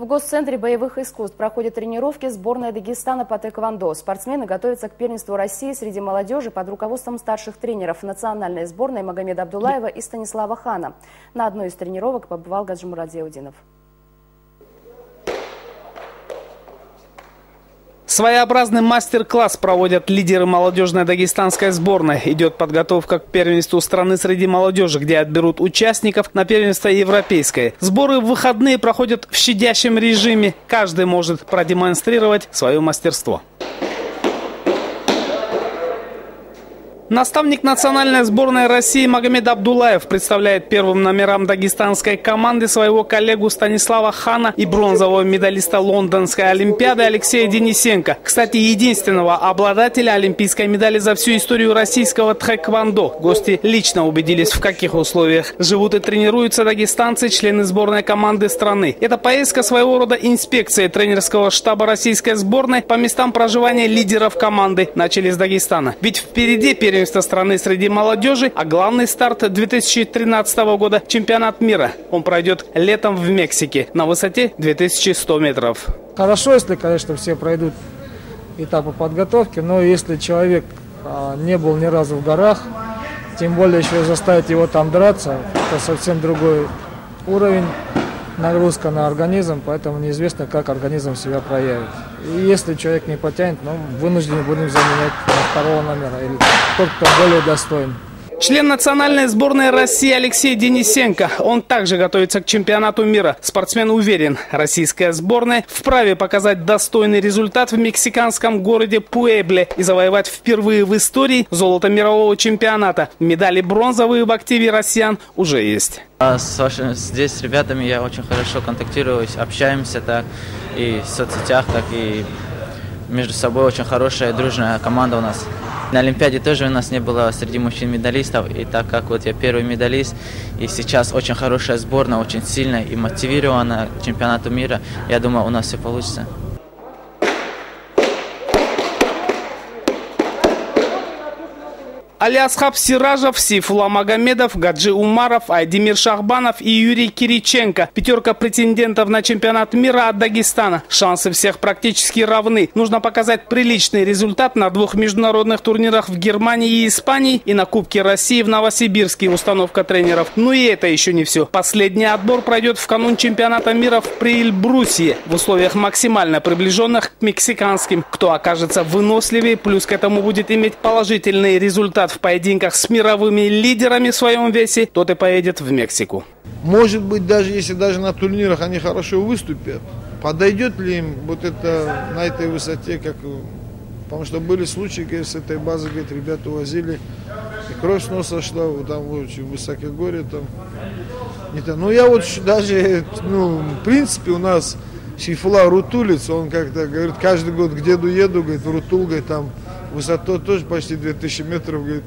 В Госцентре боевых искусств проходят тренировки сборной Дагестана по тхэквондо. Спортсмены готовятся к первенству России среди молодежи под руководством старших тренеров национальной сборной Магомеда Абдулаева и Станислава Хана. На одной из тренировок побывал Гаджимурад Зияутдинов. Своеобразный мастер-класс проводят лидеры молодежной дагестанской сборной. Идет подготовка к первенству страны среди молодежи, где отберут участников на первенство европейское. Сборы в выходные проходят в щадящем режиме. Каждый может продемонстрировать свое мастерство. Наставник национальной сборной России Магомед Абдулаев представляет первым номерам дагестанской команды своего коллегу Станислава Хана и бронзового медалиста Лондонской Олимпиады Алексея Денисенко. Кстати, единственного обладателя олимпийской медали за всю историю российского тхэквондо. Гости лично убедились, в каких условиях живут и тренируются дагестанцы, члены сборной команды страны. Это поездка своего рода инспекции тренерского штаба российской сборной по местам проживания лидеров команды начали с Дагестана. Ведь впереди первенство страны среди молодежи, а главный старт 2013 года – чемпионат мира. Он пройдет летом в Мексике на высоте 2100 метров. Хорошо, если, конечно, все пройдут этапы подготовки, но если человек не был ни разу в горах, тем более еще заставить его там драться, это совсем другой уровень, нагрузка на организм, поэтому неизвестно, как организм себя проявит. И если человек не потянет, ну, вынуждены будем заменять второго номера или тот, кто более достоин. Член национальной сборной России Алексей Денисенко. Он также готовится к чемпионату мира. Спортсмен уверен, российская сборная вправе показать достойный результат в мексиканском городе Пуэбле и завоевать впервые в истории золото мирового чемпионата. Медали бронзовые в активе россиян уже есть. Здесь с ребятами я очень хорошо контактируюсь, общаемся так и в соцсетях, так и между собой. Очень хорошая дружная команда у нас. На Олимпиаде тоже у нас не было среди мужчин медалистов, и так как вот я первый медалист, и сейчас очень хорошая сборная, очень сильная и мотивирована к чемпионату мира, я думаю, у нас все получится. Алиасхаб Сиражев, Сифула Магомедов, Гаджи Умаров, Айдемир Шахбанов и Юрий Кириченко. Пятерка претендентов на чемпионат мира от Дагестана. Шансы всех практически равны. Нужно показать приличный результат на двух международных турнирах в Германии и Испании и на Кубке России в Новосибирске. Установка тренеров. Но и это еще не все. Последний отбор пройдет в канун чемпионата мира в Приэльбрусье в условиях максимально приближенных к мексиканским. Кто окажется выносливее, плюс к этому будет иметь положительный результат в поединках с мировыми лидерами в своем весе, тот и поедет в Мексику. Может быть, даже если на турнирах они хорошо выступят, подойдет ли им вот это на этой высоте, как... Потому что были случаи, говорит, с этой базы, говорит, ребята увозили, и кровь с носа шла, там очень высокое горе, там. Ну, я вот даже, ну, в принципе, у нас Сейфула рутулец, он как-то говорит, каждый год к деду еду, говорит, в Рутул, говорит, там высота тоже почти 2000 метров, говорит.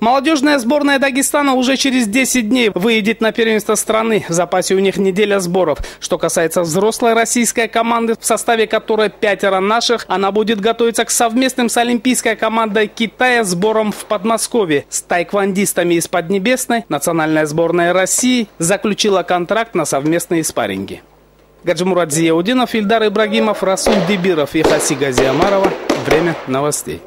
Молодежная сборная Дагестана уже через 10 дней выйдет на первенство страны. В запасе у них неделя сборов. Что касается взрослой российской команды, в составе которой 5 наших, она будет готовиться к совместным с олимпийской командой Китая сборам в Подмосковье. С тайквандистами из Поднебесной национальная сборная России заключила контракт на совместные спарринги. Гаджимурад Зияутдинов, Ильдар Ибрагимов, Расул Дебиров и Хаси Газиамарова. Время новостей.